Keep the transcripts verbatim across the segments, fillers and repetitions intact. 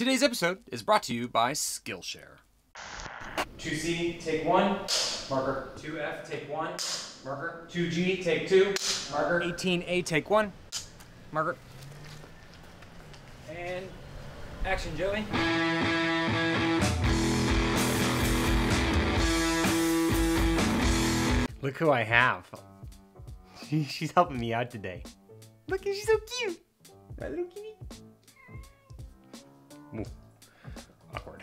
Today's episode is brought to you by Skillshare. two C, take one, marker. two F, take one, marker. two G, take two, marker. eighteen A, take one, marker. And action, Joey. Look who I have. She, she's helping me out today. Look, she's so cute. My little kitty. Ooh, awkward.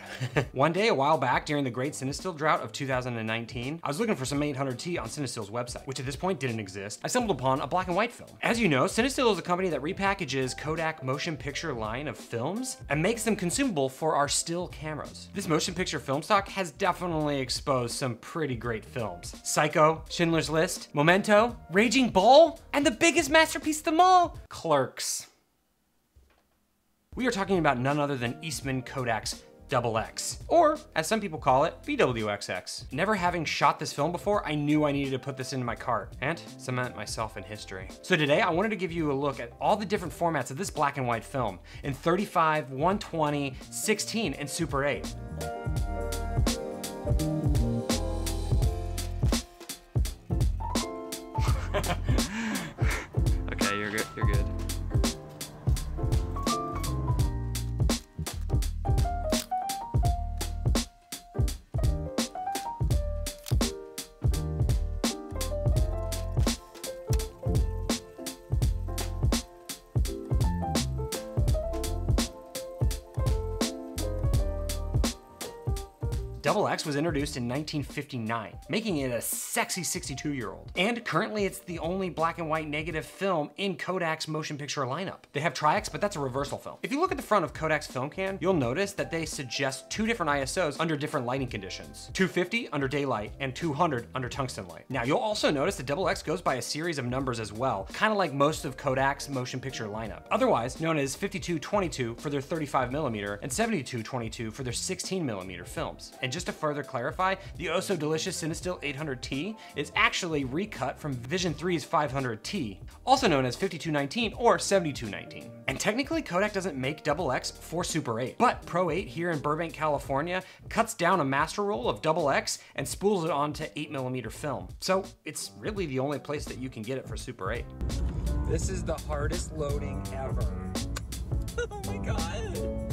One day a while back during the great CineStill drought of two thousand nineteen, I was looking for some eight hundred T on CineStill's website, which at this point didn't exist. I stumbled upon a black and white film. As you know, CineStill is a company that repackages Kodak motion picture line of films and makes them consumable for our still cameras. This motion picture film stock has definitely exposed some pretty great films. Psycho, Schindler's List, Memento, Raging Bull, and the biggest masterpiece of them all, Clerks. We are talking about none other than Eastman Kodak's Double X, or as some people call it, B W X X. Never having shot this film before, I knew I needed to put this into my cart and cement myself in history. So today I wanted to give you a look at all the different formats of this black and white film in thirty-five, one twenty, sixteen, and Super eight. Okay, you're good, you're good. Double X was introduced in nineteen fifty-nine, making it a sexy sixty-two year old. And currently it's the only black and white negative film in Kodak's motion picture lineup. They have Tri-X, but that's a reversal film. If you look at the front of Kodak's film can, you'll notice that they suggest two different I S Os under different lighting conditions. two fifty under daylight and two hundred under tungsten light. Now you'll also notice that Double X goes by a series of numbers as well, kind of like most of Kodak's motion picture lineup, otherwise known as fifty-two twenty-two for their thirty-five millimeter and seventy-two twenty-two for their sixteen millimeter films. And just to further clarify, the oh so delicious CineStill eight hundred T is actually recut from Vision three's five hundred T, also known as fifty-two nineteen or seventy-two nineteen. And technically Kodak doesn't make Double X for Super eight, but Pro eight here in Burbank, California cuts down a master roll of Double X and spools it onto eight millimeter film. So it's really the only place that you can get it for Super eight. This is the hardest loading ever. Oh my God.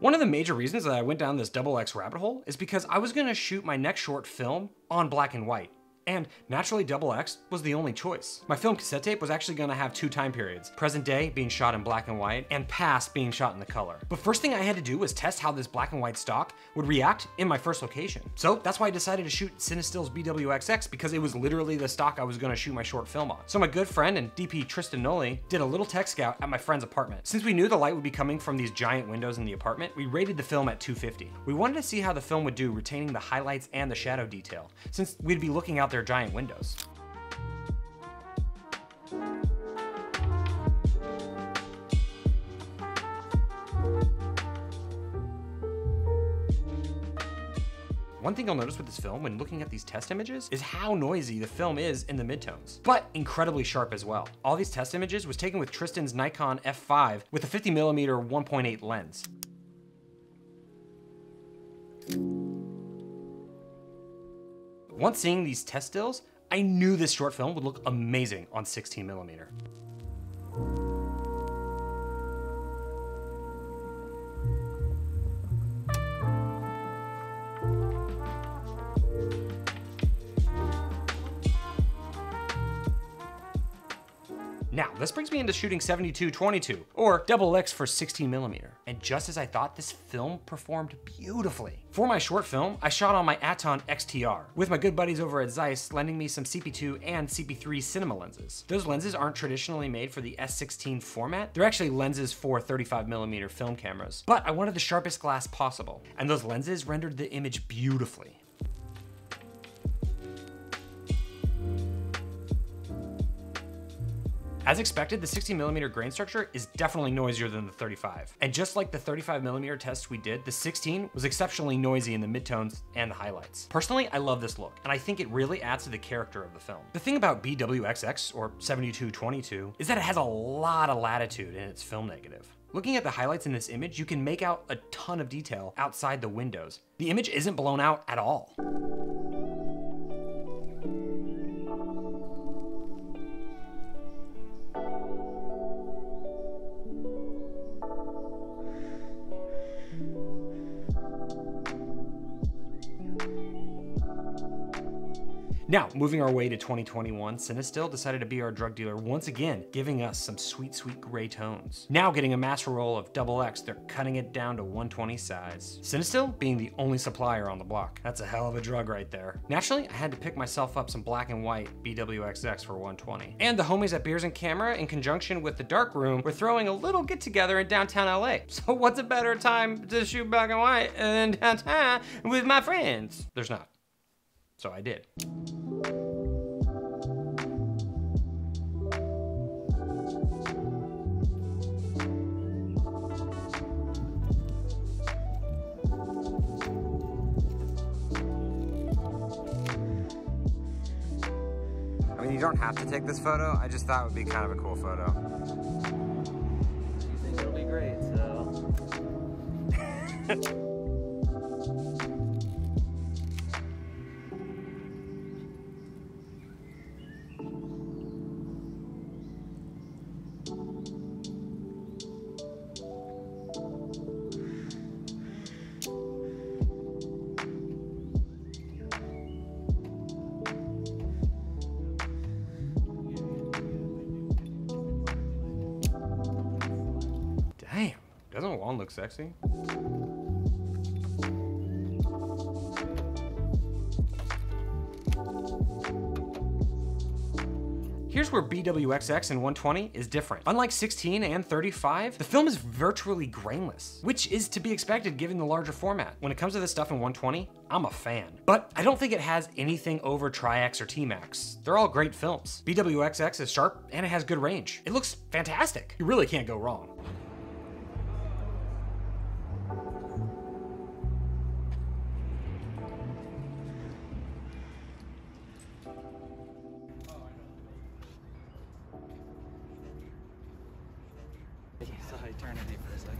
One of the major reasons that I went down this Double X rabbit hole is because I was gonna shoot my next short film on black and white. And naturally, Double X was the only choice. My film cassette tape was actually gonna have two time periods, present day being shot in black and white and past being shot in the color. But first thing I had to do was test how this black and white stock would react in my first location. So that's why I decided to shoot CineStill's B W X X, because it was literally the stock I was gonna shoot my short film on. So my good friend and D P Tristan Noli did a little tech scout at my friend's apartment. Since we knew the light would be coming from these giant windows in the apartment, we rated the film at two fifty. We wanted to see how the film would do retaining the highlights and the shadow detail, since we'd be looking out their giant windows. One thing you'll notice with this film when looking at these test images is how noisy the film is in the midtones, but incredibly sharp as well. All these test images was taken with Tristan's Nikon F five with a fifty millimeter one point eight lens. Once seeing these test stills, I knew this short film would look amazing on sixteen millimeter. Now, this brings me into shooting seventy-two twenty-two, or Double X for sixteen millimeter. And just as I thought, this film performed beautifully. For my short film, I shot on my Aton X T R, with my good buddies over at Zeiss lending me some C P two and C P three cinema lenses. Those lenses aren't traditionally made for the S sixteen format. They're actually lenses for thirty-five millimeter film cameras, but I wanted the sharpest glass possible. And those lenses rendered the image beautifully. As expected, the sixty millimeter grain structure is definitely noisier than the thirty-five. And just like the thirty-five millimeter test we did, the sixteen was exceptionally noisy in the midtones and the highlights. Personally, I love this look, and I think it really adds to the character of the film. The thing about B W X X, or seventy-two twenty-two, is that it has a lot of latitude in its film negative. Looking at the highlights in this image, you can make out a ton of detail outside the windows. The image isn't blown out at all. Now, moving our way to twenty twenty-one, CineStill decided to be our drug dealer once again, giving us some sweet, sweet gray tones. Now getting a master roll of Double X, they're cutting it down to one twenty size. CineStill being the only supplier on the block. That's a hell of a drug right there. Naturally, I had to pick myself up some black and white B W X X for one twenty. And the homies at Beers and Camera, in conjunction with the Dark Room, were throwing a little get together in downtown L A. So what's a better time to shoot black and white than downtown with my friends? There's not. So I did. I mean, you don't have to take this photo. I just thought it would be kind of a cool photo. You think it'll be great, so. Doesn't Juan look sexy? Here's where B W X X and one twenty is different. Unlike sixteen and thirty-five, the film is virtually grainless, which is to be expected given the larger format. When it comes to this stuff in one twenty, I'm a fan. But I don't think it has anything over Tri-X or T-Max. They're all great films. B W X X is sharp and it has good range. It looks fantastic. You really can't go wrong. Eternity for a second.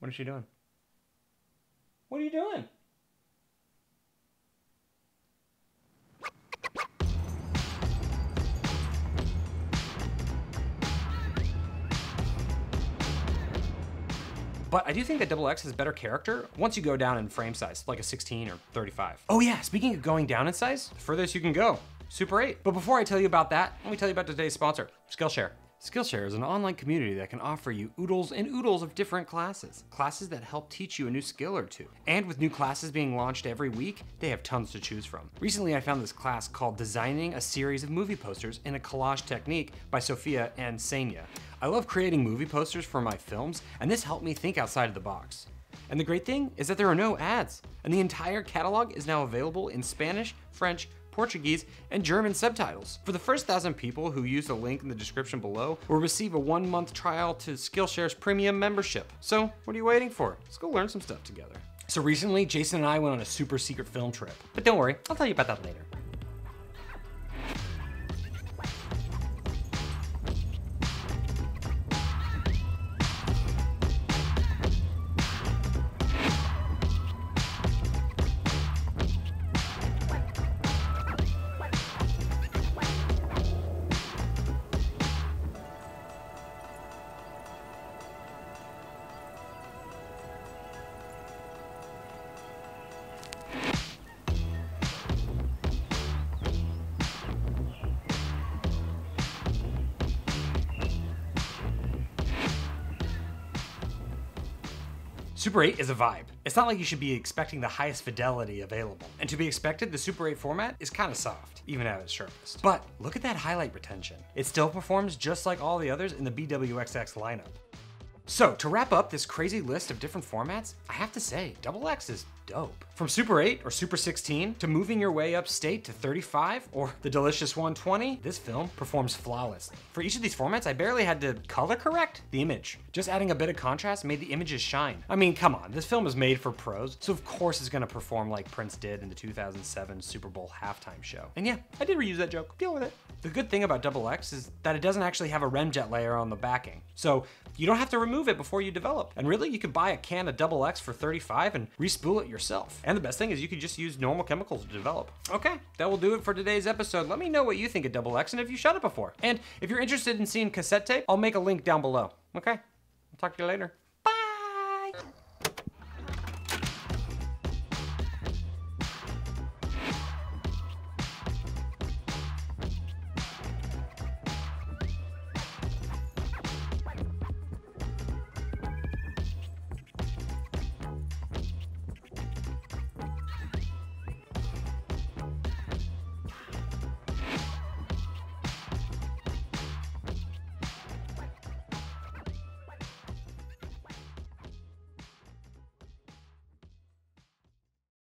What is she doing? What are you doing? But I do think that Double X has better character once you go down in frame size, like a sixteen or thirty-five. Oh yeah, speaking of going down in size, the furthest you can go, Super eight. But before I tell you about that, let me tell you about today's sponsor, Skillshare. Skillshare is an online community that can offer you oodles and oodles of different classes. Classes that help teach you a new skill or two. And with new classes being launched every week, they have tons to choose from. Recently, I found this class called Designing a Series of Movie Posters in a Collage Technique by Sophia and Sonya. I love creating movie posters for my films, and this helped me think outside of the box. And the great thing is that there are no ads, and the entire catalog is now available in Spanish, French, Portuguese, and German subtitles. For the first thousand people who use the link in the description below, will receive a one month trial to Skillshare's premium membership. So what are you waiting for? Let's go learn some stuff together. So recently, Jason and I went on a super secret film trip, but don't worry, I'll tell you about that later. Super eight is a vibe. It's not like you should be expecting the highest fidelity available. And to be expected, the Super eight format is kind of soft, even at its sharpest. But look at that highlight retention. It still performs just like all the others in the B W X X lineup. So to wrap up this crazy list of different formats, I have to say, Double X is dope. From Super eight or Super sixteen to moving your way upstate to thirty-five or the delicious one twenty, this film performs flawlessly. For each of these formats, I barely had to color correct the image. Just adding a bit of contrast made the images shine. I mean, come on, this film is made for pros, so of course it's gonna perform like Prince did in the two thousand seven Super Bowl halftime show. And yeah, I did reuse that joke, deal with it. The good thing about Double X is that it doesn't actually have a remjet layer on the backing, so you don't have to remove it before you develop. And really, you could buy a can of Double X for thirty-five and re-spool it yourself. And the best thing is you can just use normal chemicals to develop. Okay, that will do it for today's episode. Let me know what you think of Double X and if you shot it before. And if you're interested in seeing cassette tape, I'll make a link down below. Okay, I'll talk to you later.